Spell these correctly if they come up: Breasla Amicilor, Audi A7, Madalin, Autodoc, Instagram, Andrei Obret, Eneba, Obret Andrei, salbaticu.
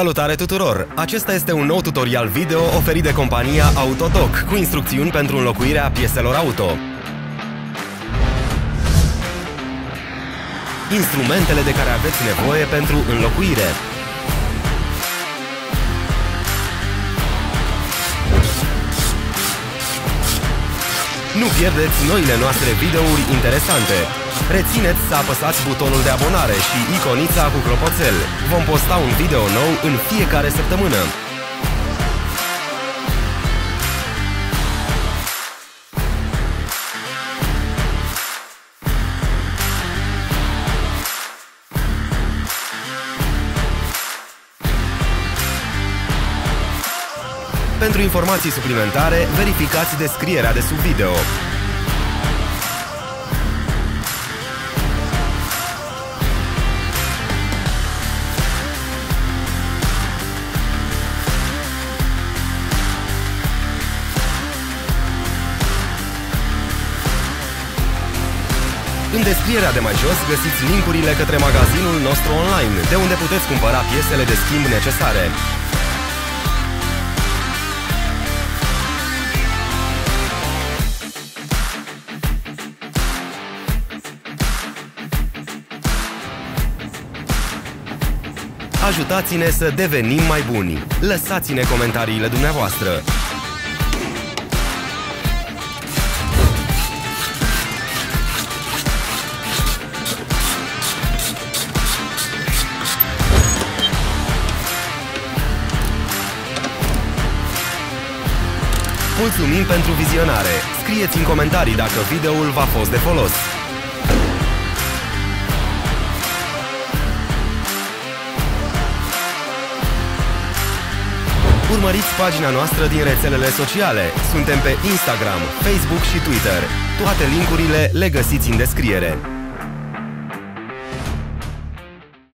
Salutare tuturor! Acesta este un nou tutorial video oferit de compania Autodoc cu instrucțiuni pentru înlocuirea pieselor auto. Instrumentele de care aveți nevoie pentru înlocuire. Nu pierdeți noile noastre videouri interesante. Rețineți să apăsați butonul de abonare și iconița cu clopoțel. Vom posta un video nou în fiecare săptămână. Pentru informații suplimentare, verificați descrierea de sub video. În descrierea de mai jos găsiți link-urile către magazinul nostru online, de unde puteți cumpăra piesele de schimb necesare. Ajutați-ne să devenim mai buni! Lăsați-ne comentariile dumneavoastră! Mulțumim pentru vizionare! Scrieți în comentarii dacă videoul v-a fost de folos! Urmăriți pagina noastră din rețelele sociale. Suntem pe Instagram, Facebook și Twitter. Toate linkurile le găsiți în descriere.